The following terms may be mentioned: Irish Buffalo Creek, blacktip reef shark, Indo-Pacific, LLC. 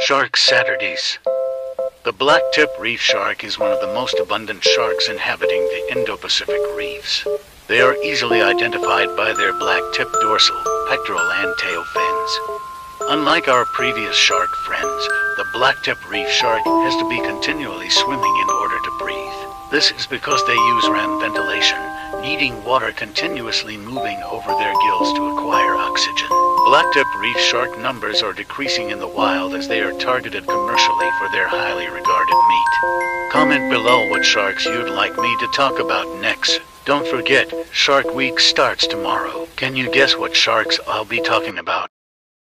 Shark Saturdays. The blacktip reef shark is one of the most abundant sharks inhabiting the Indo-Pacific reefs. They are easily identified by their black tip dorsal, pectoral, and tail fins. Unlike our previous shark friends, the blacktip reef shark has to be continually swimming in order to breathe. This is because they use ram ventilation, needing water continuously moving over their gills to acquire oxygen. Blacktip reef shark numbers are decreasing in the wild as they are targeted commercially for their highly regarded meat. Comment below what sharks you'd like me to talk about next. Don't forget, Shark Week starts tomorrow. Can you guess what sharks I'll be talking about?